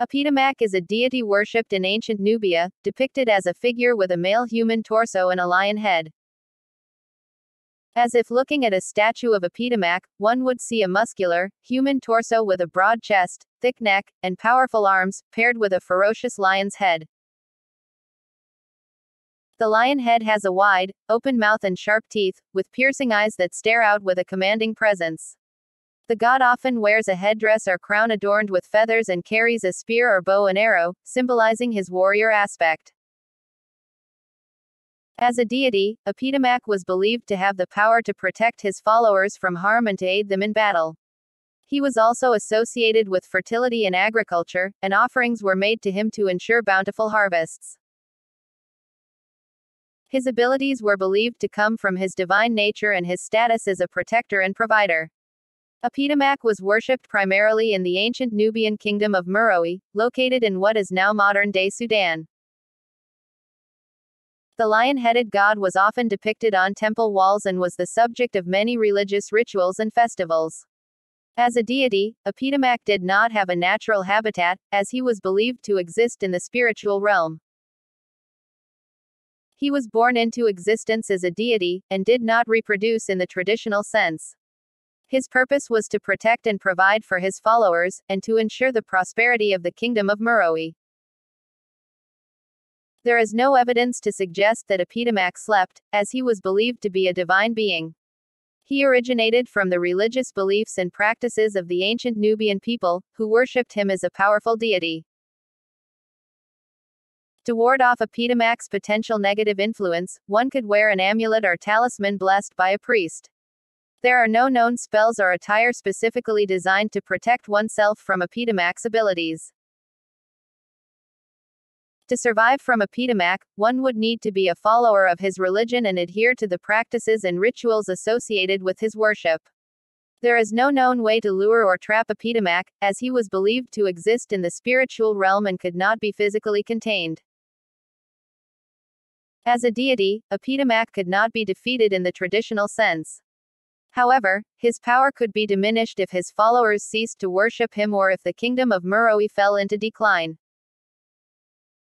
Apedemak is a deity worshipped in ancient Nubia, depicted as a figure with a male human torso and a lion head. As if looking at a statue of Apedemak, one would see a muscular, human torso with a broad chest, thick neck, and powerful arms, paired with a ferocious lion's head. The lion head has a wide, open mouth and sharp teeth, with piercing eyes that stare out with a commanding presence. The god often wears a headdress or crown adorned with feathers and carries a spear or bow and arrow, symbolizing his warrior aspect. As a deity, Apedemak was believed to have the power to protect his followers from harm and to aid them in battle. He was also associated with fertility and agriculture, and offerings were made to him to ensure bountiful harvests. His abilities were believed to come from his divine nature and his status as a protector and provider. Apedemak was worshipped primarily in the ancient Nubian kingdom of Meroë, located in what is now modern-day Sudan. The lion-headed god was often depicted on temple walls and was the subject of many religious rituals and festivals. As a deity, Apedemak did not have a natural habitat, as he was believed to exist in the spiritual realm. He was born into existence as a deity, and did not reproduce in the traditional sense. His purpose was to protect and provide for his followers, and to ensure the prosperity of the kingdom of Meroë. There is no evidence to suggest that Apedemak slept, as he was believed to be a divine being. He originated from the religious beliefs and practices of the ancient Nubian people, who worshipped him as a powerful deity. To ward off Apedemak's potential negative influence, one could wear an amulet or talisman blessed by a priest. There are no known spells or attire specifically designed to protect oneself from Apedemak's abilities. To survive from Apedemak, one would need to be a follower of his religion and adhere to the practices and rituals associated with his worship. There is no known way to lure or trap Apedemak, as he was believed to exist in the spiritual realm and could not be physically contained. As a deity, Apedemak could not be defeated in the traditional sense. However, his power could be diminished if his followers ceased to worship him or if the kingdom of Meroë fell into decline.